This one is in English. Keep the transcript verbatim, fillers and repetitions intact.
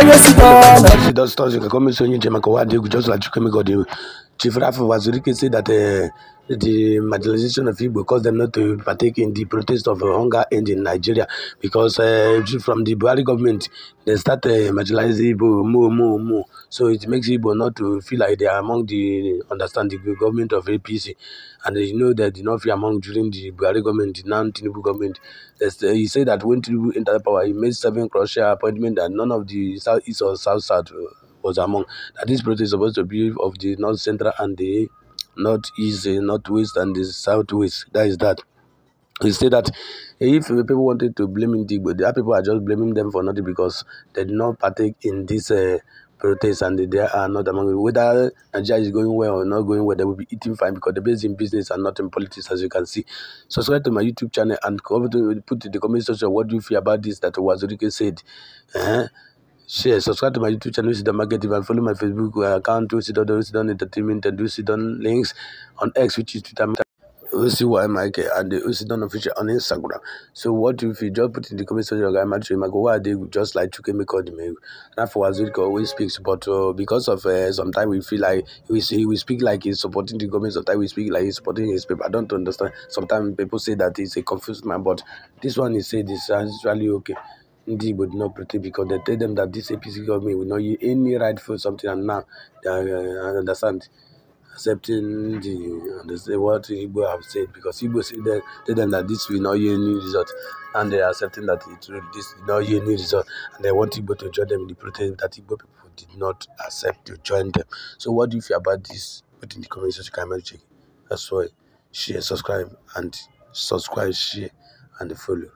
She does touch the commission in Jamaica, just like Chukemiko. Chief Raph Uwazuruike said that uh, the marginalization of Igbo caused them not to partake in the protest of uh, hunger and in Nigeria, because uh, from the Buhari government, they start uh, marginalizing Igbo more, more, more. So it makes Igbo not to feel like they are among the understanding government of A P C. And uh, you know, they did not feel among during the Buhari government, the non-Tinubu government. Uh, he said that when Tinubu entered power, he made seven crucial appointments that none of the Southeast or South-South uh, was among. That this protest is supposed to be of the North Central and the North East, uh, North West and the South West. That is that. He said that if people wanted to blame Igbo, the people are just blaming them for nothing because they did not partake in this uh, protest and they are not among them. Whether Nigeria is going well or not going well, they will be eating fine because they're based in business and not in politics, as you can see. Subscribe to my YouTube channel and put in the comment section what do you feel about this that Uwazuruike said. Uh-huh. Share, subscribe to my YouTube channel, Sidon Market, and follow my Facebook account, Sidon, Sidon Entertainment, and Sidon Links on X, which is Twitter, O C Y M I K, and the Sidon Official on Instagram. So, what if you just put in the comment section, I'm actually going to go, why are they just like to me? Raph Uwazuruike always speaks, but uh, because of uh, sometimes we feel like we, he will speak like he's supporting the government, sometimes we speak like he's supporting his paper. I don't understand. Sometimes people say that he's a confused man, but this one he said is actually okay. They would not protect because they tell them that this A P C government will not use any right for something, and now they uh, understand accepting the understand what Igbo have said, because Igbo said they tell them that this will not use any result, and they are accepting that it will this will not use any result, and they want Igbo to join them in the protest that Igbo people did not accept to join them. So what do you feel about this? Put in the comments section, comment check. That's why share, subscribe, and subscribe, share, and follow.